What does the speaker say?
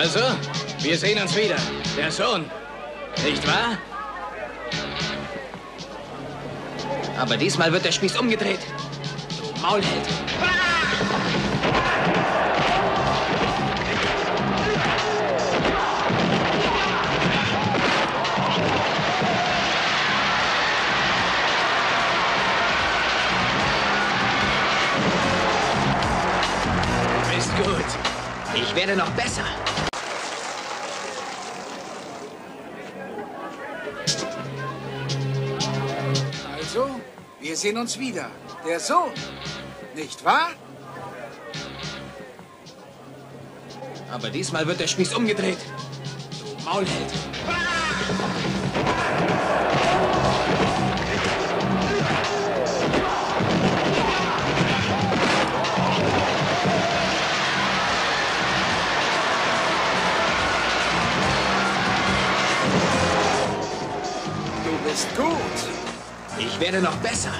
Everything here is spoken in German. Also, wir sehen uns wieder. Der Sohn. Nicht wahr? Aber diesmal wird der Spieß umgedreht. Du Maulheld. Ist gut. Ich werde noch besser. Also, wir sehen uns wieder. Der Sohn, nicht wahr? Aber diesmal wird der Spieß umgedreht. Du Maulheld. Du bist gut. Ich werde noch besser.